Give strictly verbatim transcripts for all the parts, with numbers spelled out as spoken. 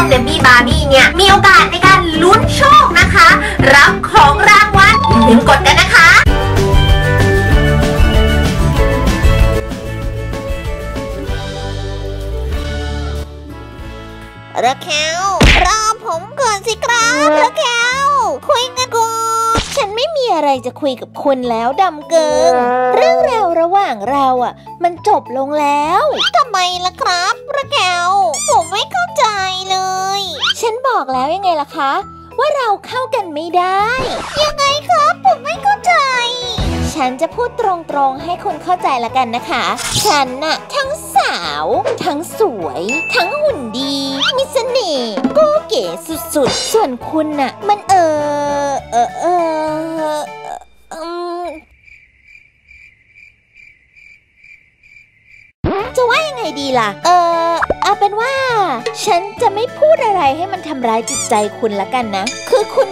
องเดบี้บาร์บี้เนี่ยมีโอกาสในการลุ้นโชคนะคะรับของรางวัลถึงกดกันนะคะระแคลรอผมก่อนสิครับระแคลคุยกันก่อนฉันไม่มีอะไรจะคุยกับคุณแล้วดำเกิงเรื่องราวระหว่างเราอ่ะมันจบลงแล้วทำไมล่ะครับระแคลผมไม่เข้าใจเลยฉันบอกแล้วยังไงล่ะคะว่าเราเข้ากันไม่ได้ยังไงครับผมไม่เข้าใจฉันจะพูดตรงๆให้คุณเข้าใจละกันนะคะฉันน่ะทั้งสาวทั้งสวยทั้งหุ่นดีมีเสน่ห์โก้เก๋สุดๆส่วนคุณน่ะมันเออเออเออจะว่ายังไงดีล่ะเออเอาเป็นว่าฉันจะไม่พูดอะไรให้มันทำร้ายจิตใจคุณละกันนะคือคุณ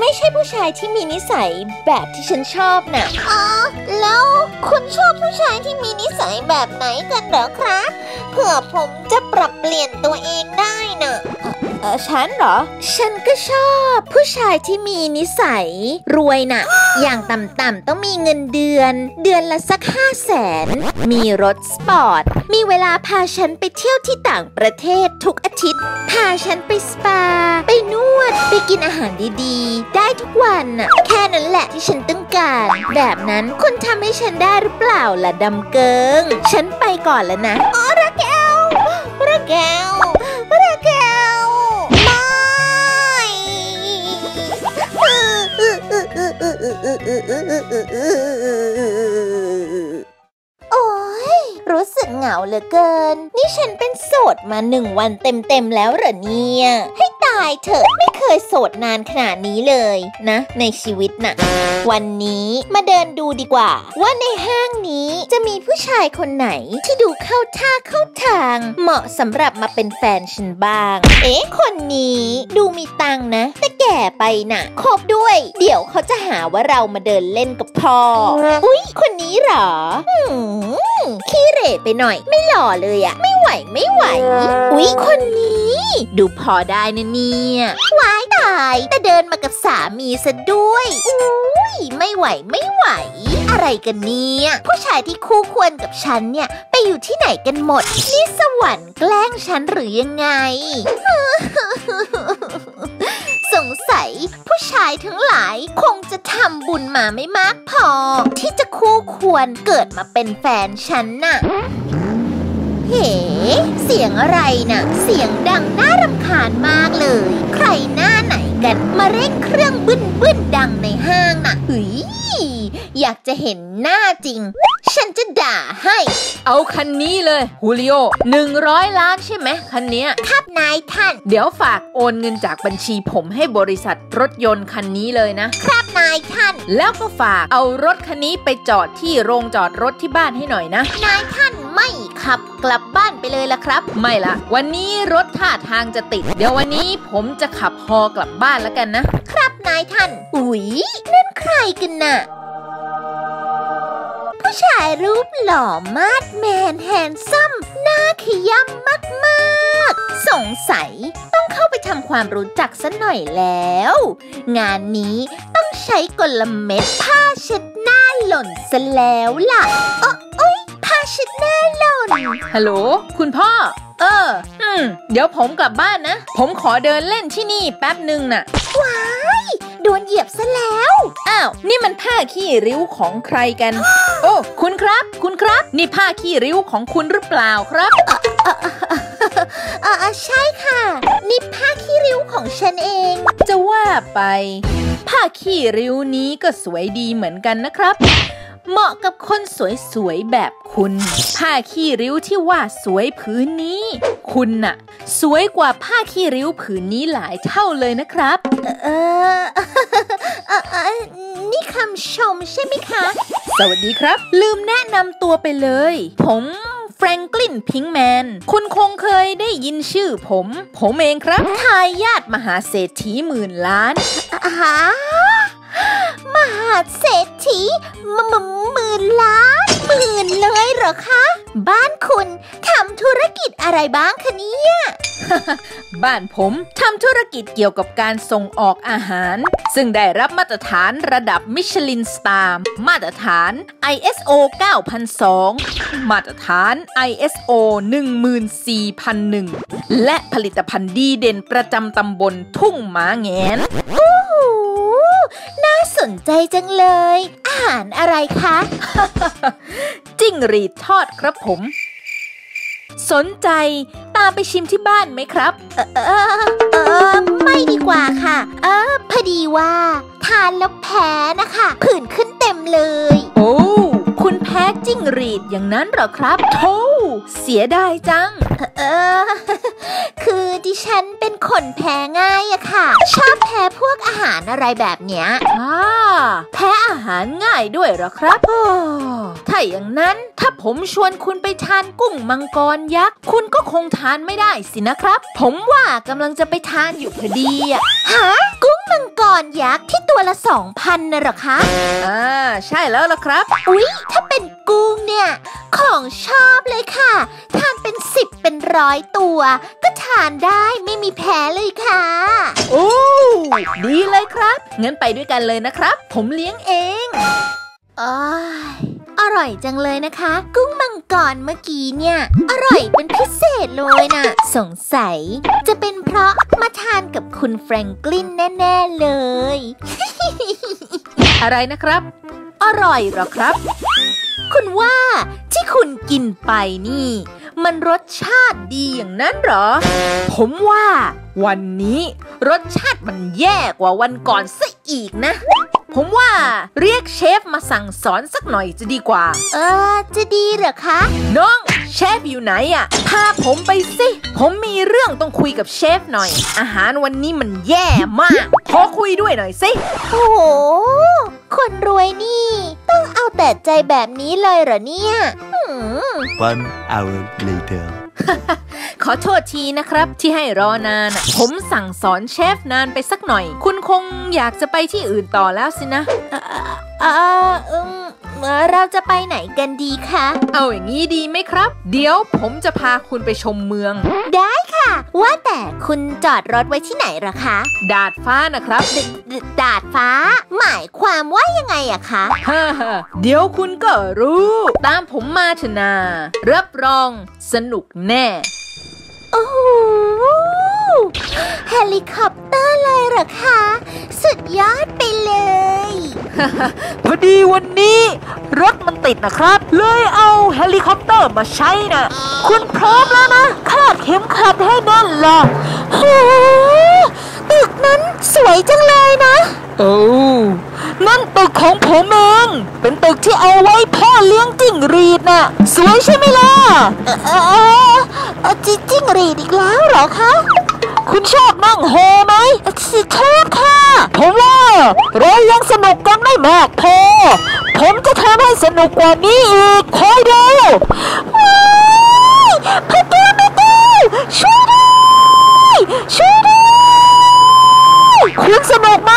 ไม่ใช่ผู้ชายที่มีนิสัยแบบที่ฉันชอบนะอ๋อแล้วคุณชอบผู้ชายที่มีนิสัยแบบไหนกันเหรอครับเผื่อผมจะปรับเปลี่ยนตัวเองได้นะเออฉันเหรอฉันก็ชอบผู้ชายที่มีนิสัยรวยนะอย่างต่ำๆต้องมีเงินเดือนเดือนละสักห้าแสนมีรถสปอร์ตมีเวลาพาฉันไปเที่ยวที่ต่างประเทศทุกอาทิตย์พาฉันไปสปาไปนวดไปกินอาหารดีๆได้ทุกวันน่ะแค่นั้นแหละที่ฉันต้องการแบบนั้นคุณทำให้ฉันได้หรือเปล่าล่ะดำเกิงฉันไปก่อนแล้วนะอ๋อระแก้วระแก้วระแก้วโอ้ยรู้สึกเหงาเหลือเกินนี่ฉันเป็นโสดมาหนึ่งวันเต็มๆแล้วเหรอเนี่ยให้ตายเถอะไม่เคยโสดนานขนาดนี้เลยนะในชีวิตน่ะวันนี้มาเดินดูดีกว่าว่าในห้างนี้จะมีผู้ชายคนไหนที่ดูเข้าท่าเข้าทางเหมาะสำหรับมาเป็นแฟนฉันบ้างเอ๊ะคนนี้ดูมีตังนะแต่แก่ไปน่ะคบด้วยเดี๋ยวเขาจะหาว่าเรามาเดินเล่นกับพ่ออุ๊ยคนนี้เหรอหืมขี้เหร่ไปหน่อยไม่หล่อเลยอะไม่ไหวไม่ไหวอุ๊ยคนนี้ดูพอได้นะเนี่ยว้ายตายแต่เดินมากับสามีซะด้วยอุ๊ยไม่ไหวไม่ไหวอะไรกันเนี่ยผู้ชายที่คู่ควรกับฉันเนี่ยไปอยู่ที่ไหนกันหมดนี่สวรรค์แกล้งฉันหรือยังไง สงสัยผู้ชายทั้งหลายคงจะทำบุญมาไม่มากพอที่จะคู่ควรเกิดมาเป็นแฟนฉันน่ะเฮ้เสียงอะไรน่ะเสียงดังน่ารำคาญมากเลยใครหน้าไหนกันมาเร่งเครื่องบึ้นบึ้นดังในห้างน่ะเฮ้ยอยากจะเห็นหน้าจริงฉันจะด่าให้เอาคันนี้เลยฮูลิโอหนึ่งร้อยล้านใช่ไหมคันนี้ครับนายท่านเดี๋ยวฝากโอนเงินจากบัญชีผมให้บริษัทรถยนต์คันนี้เลยนะครับนายท่านแล้วก็ฝากเอารถคันนี้ไปจอดที่โรงจอดรถที่บ้านให้หน่อยนะนายท่านไม่ขับกลับบ้านไปเลยละครับไม่ละวันนี้รถท่าทางจะติดเดี๋ยววันนี้ผมจะขับฮอกลับบ้านแล้วกันนะครับนายท่านอุ๊ยนั่นใครกันน่ะผู้ชายรูปหล่อมาดแมนแฮนซัมหน้าขย้ำมากๆสงสัยต้องเข้าไปทำความรู้จักซะหน่อยแล้วงานนี้ต้องใช้กลเม็ดผ้าเช็ดหน้าหล่นซะแล้วล่ะอ๋อเอ้ยผ้าเช็ดหน้าหล่นฮัลโหลคุณพ่อเอออืมเดี๋ยวผมกลับบ้านนะผมขอเดินเล่นที่นี่แป๊บนึงน่ะว้ายโดนเหยียบซะแล้วอ้าวนี่มันผ้าขี้ริ้วของใครกันโอ้คุณครับคุณครับนี่ผ้าขี้ริ้วของคุณหรือเปล่าครับอ่าใช่ค่ะนี่ผ้าขี้ริ้วของฉันเองจะว่าไปผ้าขี้ริ้วนี้ก็สวยดีเหมือนกันนะครับเหมาะกับคนสวยๆแบบคุณผ้าขี้ริ้วที่ว่าสวยผืนนี้คุณน่ะสวยกว่าผ้าขี้ริ้วผืนนี้หลายเท่าเลยนะครับเออนี่คำชมใช่ไหมคะสวัสดีครับลืมแนะนำตัวไปเลยผมแฟรงคลินพิงแมนคุณคงเคยได้ยินชื่อผมผมเองครับทายาทมหาเศรษฐีหมื่นล้านอ่ามหาเศรษฐีหมื่นล้าน หมื่นเลยเหรอคะบ้านคุณทำธุรกิจอะไรบ้างคะเนี่ย บ้านผมทำธุรกิจเกี่ยวกับการส่งออกอาหารซึ่งได้รับมาตรฐานระดับมิชลินสตาร์มาตรฐาน ไอ เอส โอ เก้าพันสอง มาตรฐาน ไอ เอส โอ หนึ่งหมื่นสี่พันหนึ่ง และผลิตภัณฑ์ดีเด่นประจำตำบลทุ่งหมาแงนน่าสนใจจังเลยอาหารอะไรคะ จิ้งหรีดทอดครับผมสนใจตามไปชิมที่บ้านไหมครับเออเออเออไม่ดีกว่าค่ะเออพอดีว่าทานแล้วแพ้นะคะผื่นขึ้นเต็มเลยโอ้คุณแพ้จิ้งหรีดอย่างนั้นเหรอครับโธ่เสียดายจังเออคือดิฉันเป็นคนแพ้ง่ายอะค่ะชอบแพ้พวกอาหารอะไรแบบเนี้ยอ่าแพ้อาหารง่ายด้วยเหรอครับโอ้ถ้าอย่างนั้นถ้าผมชวนคุณไปทานกุ้งมังกรยักษ์คุณก็คงทานไม่ได้สินะครับผมว่ากำลังจะไปทานอยู่พอดีอะฮะกุ้งมังกรยักษ์ที่ตัวละสองพันน่ะเหรอคะอ่าใช่แล้วล่ะครับอุ๊ยถ้าเป็นกุ้งเนี่ยของชอบเลยค่ะทานเป็นสิบเป็นร้อยตัวก็ทานได้ไม่มีแพ้เลยค่ะโอ้ดีเลยครับงั้นไปด้วยกันเลยนะครับผมเลี้ยงเองอ้ายอร่อยจังเลยนะคะกุ้งมังกรเมื่อกี้เนี่ยอร่อยเป็นพิเศษเลยนะสงสัยจะเป็นเพราะมาทานกับคุณแฟรงกลินแน่ๆเลย อะไรนะครับอร่อยเหรอครับคุณว่าที่คุณกินไปนี่มันรสชาติดีอย่างนั้นเหรอผมว่าวันนี้รสชาติมันแย่กว่าวันก่อนซะอีกนะผมว่าเรียกเชฟมาสั่งสอนสักหน่อยจะดีกว่าเออจะดีเหรอคะน้องเชฟอยู่ไหนอะพาผมไปสิผมมีเรื่องต้องคุยกับเชฟหน่อยอาหารวันนี้มันแย่มากขอคุยด้วยหน่อยสิโอ้โหคนรวยนี่ต้องเอาแต่ใจแบบนี้เลยเหรอเนี่ย One hour later ขอโทษทีนะครับที่ให้รอนานผมสั่งสอนเชฟนานไปสักหน่อยคุณคงอยากจะไปที่อื่นต่อแล้วสินะเออเออเราจะไปไหนกันดีคะเอาอย่างนี้ดีไหมครับเดี๋ยวผมจะพาคุณไปชมเมืองได้ค่ะว่าแต่คุณจอดรถไว้ที่ไหนหรอคะดาดฟ้านะครับดาดฟ้าหมายความว่ายังไงอะคะฮ่าฮ่าเดี๋ยวคุณก็รู้ตามผมมาชนารับรองสนุกแน่โอ้โหเฮลิคอปเตอร์เลยเหรอคะสุดยอดไปเลยพอดีวันนี้รถมันติดนะครับเลยเอาเฮลิคอปเตอร์มาใช้นะคุณพร้อมแล้วนะคาดเข็มขัดให้แน่นล่ะโหตึกนั้นสวยจังเลยนะโอ้นั่นตึกของผมเองเป็นตึกที่เอาไว้พ่อเลี้ยงจิ้งหรีดน่ะสวยใช่ไหมล่ะเออจิ้งหรีดอีกแล้วเหรอคะคุณชอบนั่งโฮไหมสิชอบค่ะผมว่าเรายังสนุกกันไม่มากพอผมจะทำให้สนุกกว่านี้อีกคอยดูว้ายพัตเตอร์พัตเตอร์ช่วยด้วยช่วยด้วยคุณสนุกไหม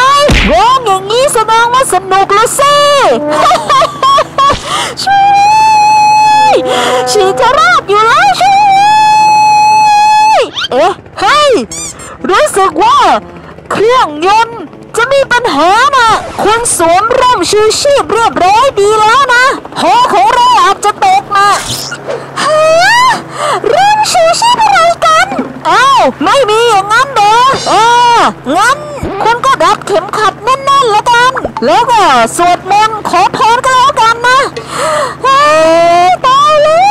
ร้องอย่างนี้แสดงว่าสนุกแล้วสิช่วยฉีกจะราบอยู่แล้วช่วยเอ๊ะเฮ้ยรู้สึกว่าเครื่องยนต์จะมีปัญหานะคุณสวมร่มชูชีพเรียบร้อยดีแล้วนะหอของเราอาจจะตกนะฮะร่มชูชีพอะไรกันอ้าวไม่มีอย่างนั้นเหรออ่างั้นคุณก็ดัดเข็มขัดแน่นๆแล้วกันแล้วก็สวดมนต์ขอพรก็แล้วกันนะเฮ้ยตายแล้ว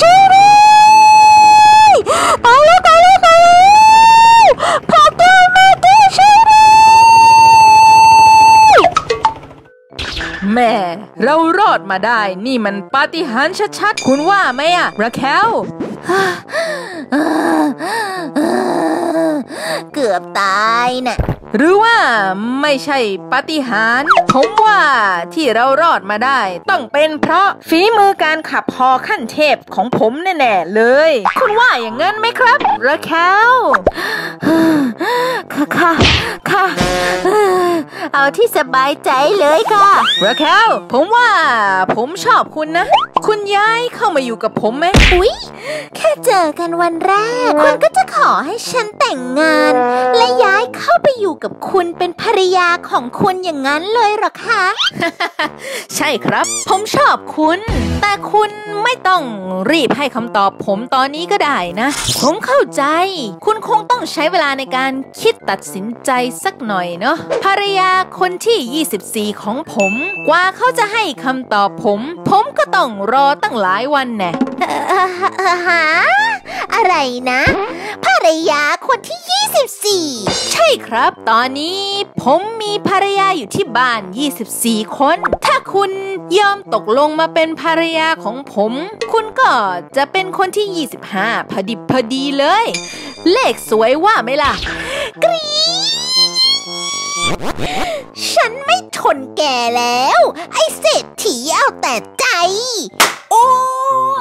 ช่วยตายแล้วตายแล้วตายแล้วพ่อเจ้าแม่เจ้าช่วยแม่เรารอดมาได้นี่มันปาฏิหาริย์ชัดๆคุณว่าไหมอะราแคลเกือบตายน่ะหรือว่าไม่ใช่ปาฏิหาริย์ผมว่าที่เรารอดมาได้ต้องเป็นเพราะฝีมือการขับฮอขั้นเทพของผมแน่ๆเลยคุณว่าอย่างนั้นไหมครับราแคลค่ะค่ะค่ะเอา ที่สบายใจเลยค่ะราแคลผมว่าผมชอบคุณนะคุณย้ายเข้ามาอยู่กับผมไหมอุ๊ยแค่เจอกันวันแรกคุณก็จะขอให้ฉันแต่งงานและย้ายเข้าไปอยู่กับคุณเป็นภรรยาของคุณอย่างนั้นเลยหรอคะ ใช่ครับผมชอบคุณแต่คุณไม่ต้องรีบให้คำตอบผมตอนนี้ก็ได้นะผมเข้าใจคุณคงต้องใช้เวลาในการคิดตัดสินใจสักหน่อยเนาะภรรยาคนที่ยี่สิบสี่ของผมกว่าเขาจะให้คำตอบผมผมก็ต้องรอตั้งหลายวันแน่ฮะอะไรนะภรรยาคนที่ยี่สิบสี่ใช่ครับตอนนี้ผมมีภรรยาอยู่ที่บ้านยี่สิบสี่คนถ้าคุณยอมตกลงมาเป็นภรรยาของผมคุณก็จะเป็นคนที่ยี่สิบห้าพอดิบพอดีเลยเลขสวยว่าไหมล่ะกรี๊ดฉันไม่ทนแก่แล้วไอ้เศรษฐีเอาแต่ใจโอ้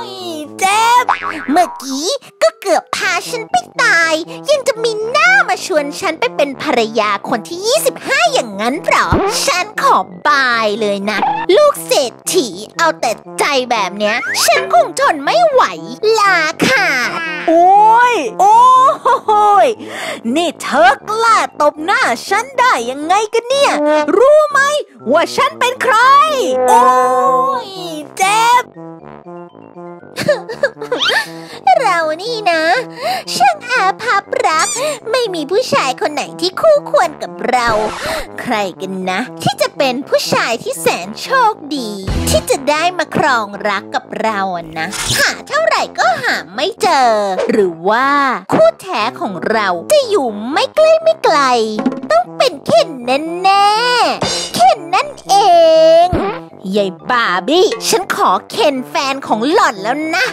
ยเจ็บเมื่อกี้ก็เกือบพาฉันไปตายยังจะมีหน้ามาชวนฉันไปเป็นภรรยาคนที่ยี่สิบห้าอย่างนั้นหรอฉันขอบายเลยนะลูกเศรษฐีเอาแต่ใจแบบเนี้ยฉันคงทนไม่ไหวลาค่ะโอ้ยโอ้โหยนี่เธอกล้าตบหน้าฉันได้ยังไงกันเนี่ยรู้ไหมว่าฉันเป็นใครโอ้ยเจ็บเรานี่นะช่างอาภัพรักไม่มีผู้ชายคนไหนที่คู่ควรกับเราใครกันนะที่จะเป็นผู้ชายที่แสนโชคดีที่จะได้มาครองรักกับเรานะหาเท่าไหร่ก็หาไม่เจอหรือว่าคู่แท้ของเราจะอยู่ไม่ใกล้ไม่ไกลต้องเป็นเคนแน่แน่เคนนั่นเองยายบาร์บี้ฉันขอเคนแฟนของหล่อนแล้วนะ